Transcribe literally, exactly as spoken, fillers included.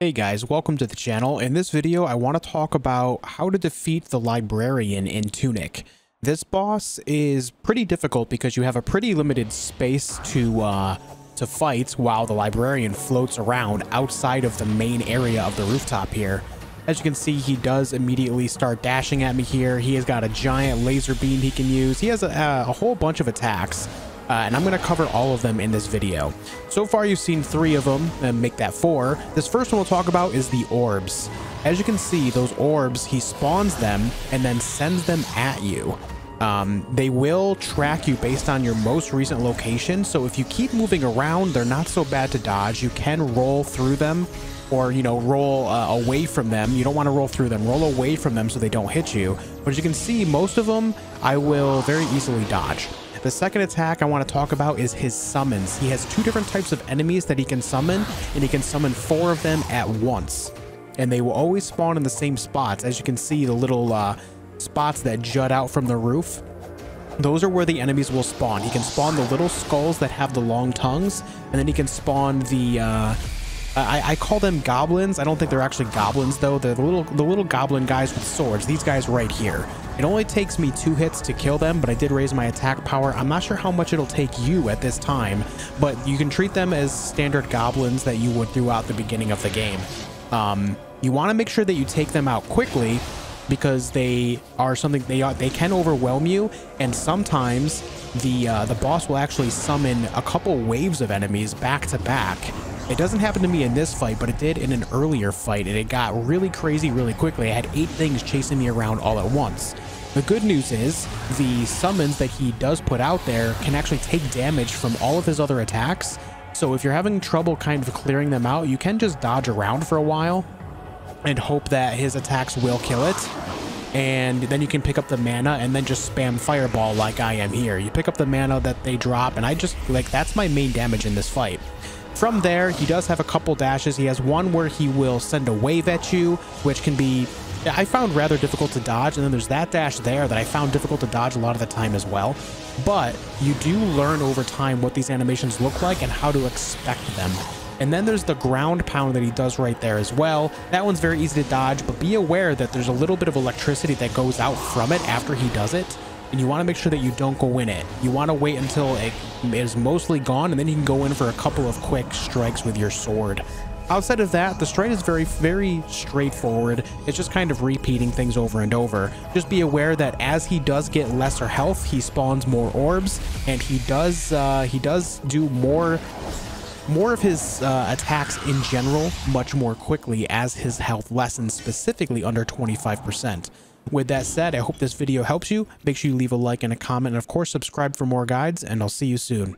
Hey guys, welcome to the channel. In this video, I want to talk about how to defeat the Librarian in Tunic. This boss is pretty difficult because you have a pretty limited space to uh, to fight while the Librarian floats around outside of the main area of the rooftop here. As you can see, he does immediately start dashing at me here. He has got a giant laser beam he can use. He has a, a whole bunch of attacks. Uh, and I'm going to cover all of them in this video. So far, you've seen three of them, and make that four. This first one we'll talk about is the orbs. As you can see, those orbs, he spawns them and then sends them at you. Um, they will track you based on your most recent location, so if you keep moving around, they're not so bad to dodge. You can roll through them or, you know, roll uh, away from them. You don't want to roll through them. Roll away from them so they don't hit you. But as you can see, most of them I will very easily dodge. The second attack I want to talk about is his summons. He has two different types of enemies that he can summon, and he can summon four of them at once. And they will always spawn in the same spots. As you can see, the little uh, spots that jut out from the roof, those are where the enemies will spawn. He can spawn the little skulls that have the long tongues, and then he can spawn the... Uh, I, I call them goblins. I don't think they're actually goblins, though. They're the little, the little goblin guys with swords. These guys right here. It only takes me two hits to kill them, but I did raise my attack power. I'm not sure how much it'll take you at this time, but you can treat them as standard goblins that you would throughout the beginning of the game. Um, you want to make sure that you take them out quickly because they are something they are, they can overwhelm you, and sometimes the uh, the boss will actually summon a couple waves of enemies back to back. It doesn't happen to me in this fight, but it did in an earlier fight, and it got really crazy really quickly. I had eight things chasing me around all at once. The good news is the summons that he does put out there can actually take damage from all of his other attacks. So if you're having trouble kind of clearing them out, you can just dodge around for a while and hope that his attacks will kill it. And then you can pick up the mana and then just spam fireball like I am here. You pick up the mana that they drop, and I just like that's my main damage in this fight. From there, he does have a couple dashes. He has one where he will send a wave at you, which can be, I found, rather difficult to dodge. And then there's that dash there that I found difficult to dodge a lot of the time as well. But you do learn over time what these animations look like and how to expect them. And then there's the ground pound that he does right there as well. That one's very easy to dodge, but be aware that there's a little bit of electricity that goes out from it after he does it. And you want to make sure that you don't go in it. You want to wait until it is mostly gone, and then you can go in for a couple of quick strikes with your sword. Outside of that, the strike is very, very straightforward. It's just kind of repeating things over and over. Just be aware that as he does get lesser health, he spawns more orbs, and he does uh, he does do more more of his uh, attacks in general much more quickly as his health lessens, specifically under twenty-five percent. With that said, I hope this video helps you. Make sure you leave a like and a comment, and of course subscribe for more guides, and I'll see you soon.